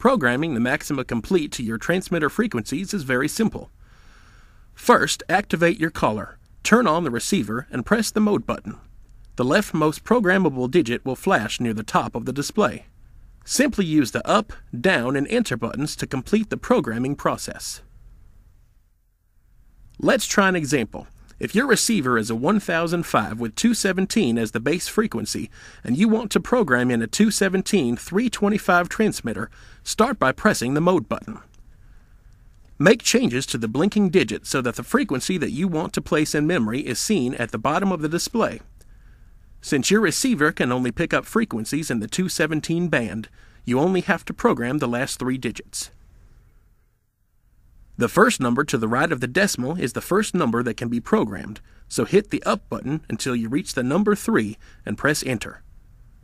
Programming the Maxima Complete to your transmitter frequencies is very simple. First, activate your caller, turn on the receiver, and press the mode button. The leftmost programmable digit will flash near the top of the display. Simply use the up, down, and enter buttons to complete the programming process. Let's try an example. If your receiver is a 1005 with 217 as the base frequency, and you want to program in a 217/325 transmitter, start by pressing the mode button. Make changes to the blinking digit so that the frequency that you want to place in memory is seen at the bottom of the display. Since your receiver can only pick up frequencies in the 217 band, you only have to program the last three digits. The first number to the right of the decimal is the first number that can be programmed, so hit the up button until you reach the number 3 and press enter.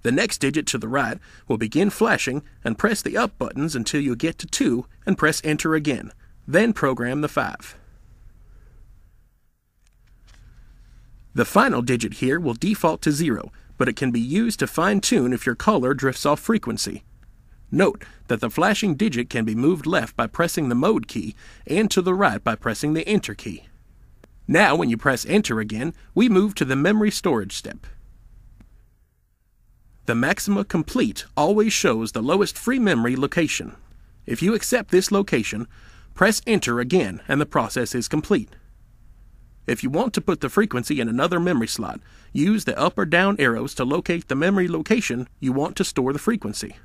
The next digit to the right will begin flashing, and press the up buttons until you get to 2 and press enter again, then program the 5. The final digit here will default to 0, but it can be used to fine-tune if your caller drifts off frequency. Note that the flashing digit can be moved left by pressing the mode key and to the right by pressing the enter key. Now when you press enter again, we move to the memory storage step. The Maxima Complete always shows the lowest free memory location. If you accept this location, press enter again and the process is complete. If you want to put the frequency in another memory slot, use the up or down arrows to locate the memory location you want to store the frequency.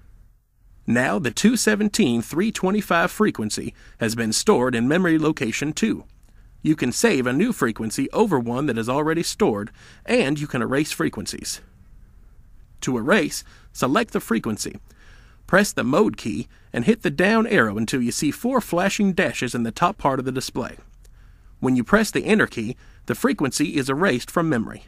Now the 217/325 frequency has been stored in memory location 2. You can save a new frequency over one that is already stored, and you can erase frequencies. To erase, select the frequency. Press the mode key and hit the down arrow until you see 4 flashing dashes in the top part of the display. When you press the enter key, the frequency is erased from memory.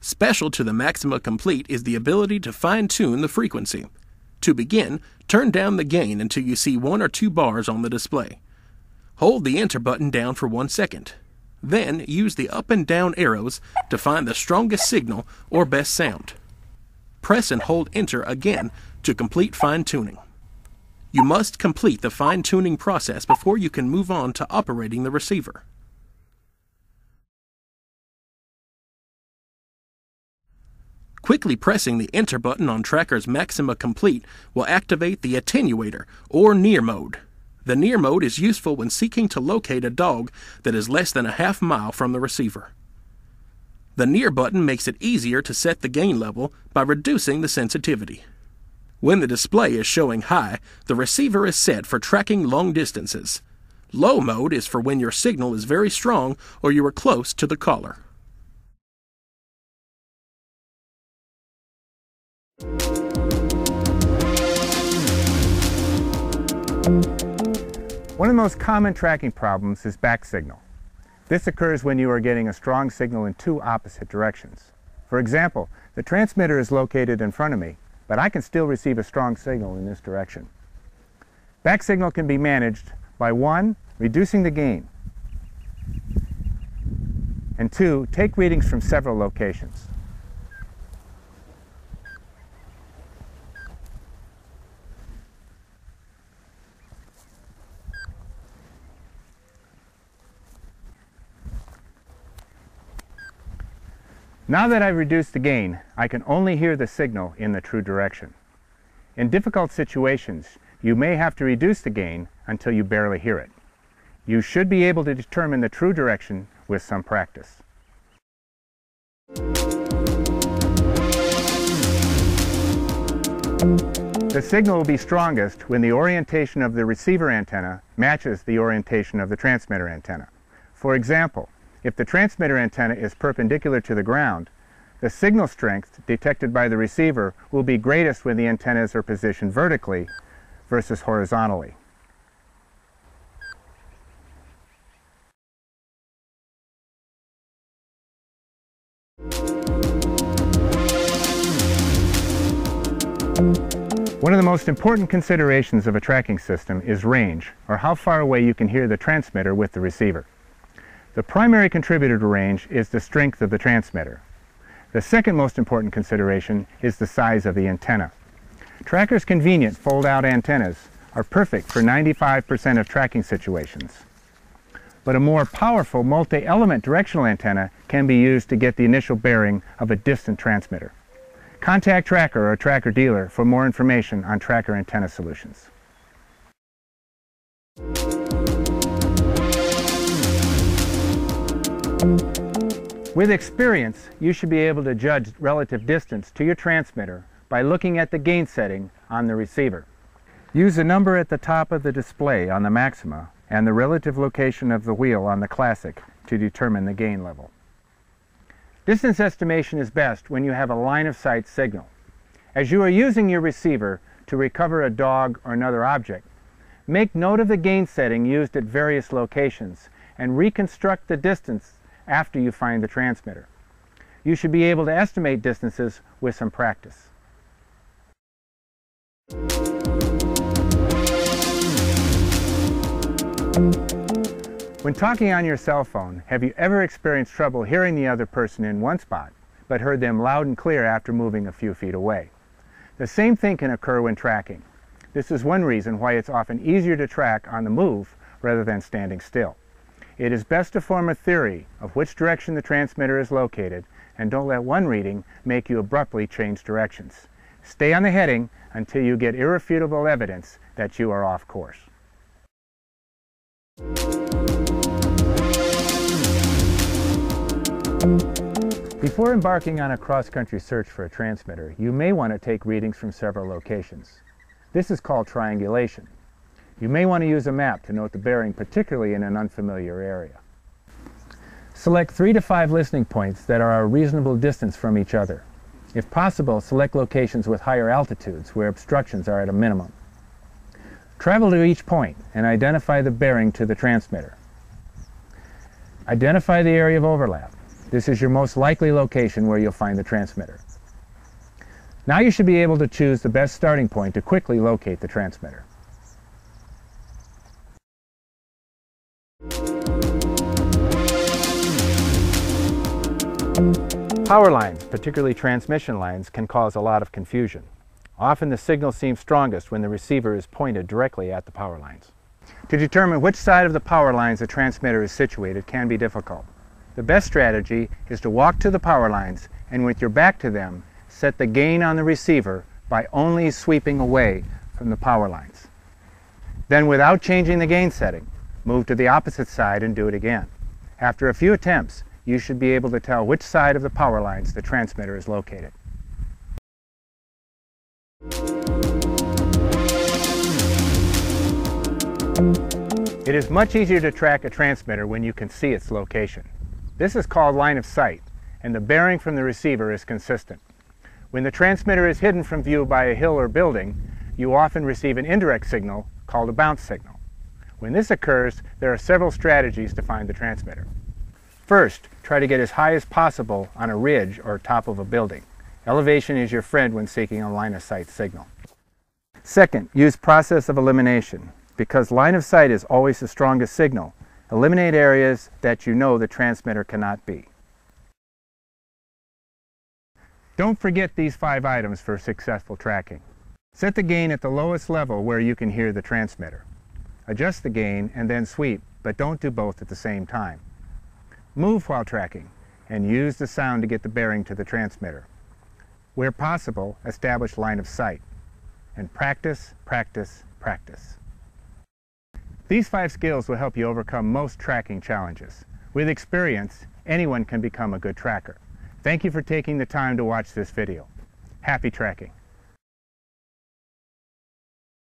Special to the Maxima Complete is the ability to fine-tune the frequency. To begin, turn down the gain until you see 1 or 2 bars on the display. Hold the enter button down for 1 second. Then, use the up and down arrows to find the strongest signal or best sound. Press and hold enter again to complete fine-tuning. You must complete the fine-tuning process before you can move on to operating the receiver. Quickly pressing the enter button on Tracker's Maxima Complete will activate the attenuator, or near mode. The near mode is useful when seeking to locate a dog that is less than a half-mile from the receiver. The near button makes it easier to set the gain level by reducing the sensitivity. When the display is showing high, the receiver is set for tracking long distances. Low mode is for when your signal is very strong or you are close to the caller. One of the most common tracking problems is back signal. This occurs when you are getting a strong signal in 2 opposite directions. For example, the transmitter is located in front of me, but I can still receive a strong signal in this direction. Back signal can be managed by 1, reducing the gain, and 2, take readings from several locations. Now that I've reduced the gain, I can only hear the signal in the true direction. In difficult situations, you may have to reduce the gain until you barely hear it. You should be able to determine the true direction with some practice. The signal will be strongest when the orientation of the receiver antenna matches the orientation of the transmitter antenna. For example, if the transmitter antenna is perpendicular to the ground, the signal strength detected by the receiver will be greatest when the antennas are positioned vertically versus horizontally. One of the most important considerations of a tracking system is range, or how far away you can hear the transmitter with the receiver. The primary contributor to range is the strength of the transmitter. The second most important consideration is the size of the antenna. Tracker's convenient fold-out antennas are perfect for 95% of tracking situations. But a more powerful multi-element directional antenna can be used to get the initial bearing of a distant transmitter. Contact Tracker or Tracker Dealer for more information on Tracker antenna solutions. With experience, you should be able to judge relative distance to your transmitter by looking at the gain setting on the receiver. Use the number at the top of the display on the Maxima and the relative location of the wheel on the Classic to determine the gain level. Distance estimation is best when you have a line-of-sight signal. As you are using your receiver to recover a dog or another object, make note of the gain setting used at various locations and reconstruct the distance after you find the transmitter. You should be able to estimate distances with some practice. When talking on your cell phone, have you ever experienced trouble hearing the other person in one spot, but heard them loud and clear after moving a few feet away? The same thing can occur when tracking. This is one reason why it's often easier to track on the move rather than standing still. It is best to form a theory of which direction the transmitter is located, and don't let one reading make you abruptly change directions. Stay on the heading until you get irrefutable evidence that you are off course. Before embarking on a cross-country search for a transmitter, you may want to take readings from several locations. This is called triangulation. You may want to use a map to note the bearing, particularly in an unfamiliar area. Select 3 to 5 listening points that are a reasonable distance from each other. If possible, select locations with higher altitudes where obstructions are at a minimum. Travel to each point and identify the bearing to the transmitter. Identify the area of overlap. This is your most likely location where you'll find the transmitter. Now you should be able to choose the best starting point to quickly locate the transmitter. Power lines, particularly transmission lines, can cause a lot of confusion. Often the signal seems strongest when the receiver is pointed directly at the power lines. To determine which side of the power lines the transmitter is situated can be difficult. The best strategy is to walk to the power lines and, with your back to them, set the gain on the receiver by only sweeping away from the power lines. Then, without changing the gain setting, move to the opposite side and do it again. After a few attempts, you should be able to tell which side of the power lines the transmitter is located. It is much easier to track a transmitter when you can see its location. This is called line of sight, and the bearing from the receiver is consistent. When the transmitter is hidden from view by a hill or building, you often receive an indirect signal called a bounce signal. When this occurs, there are several strategies to find the transmitter. First, try to get as high as possible on a ridge or top of a building. Elevation is your friend when seeking a line of sight signal. Second, use process of elimination. Because line of sight is always the strongest signal, eliminate areas that you know the transmitter cannot be. Don't forget these 5 items for successful tracking. Set the gain at the lowest level where you can hear the transmitter. Adjust the gain and then sweep, but don't do both at the same time. Move while tracking and use the sound to get the bearing to the transmitter. Where possible, establish line of sight. And practice, practice, practice. These 5 skills will help you overcome most tracking challenges. With experience, anyone can become a good tracker. Thank you for taking the time to watch this video. Happy tracking!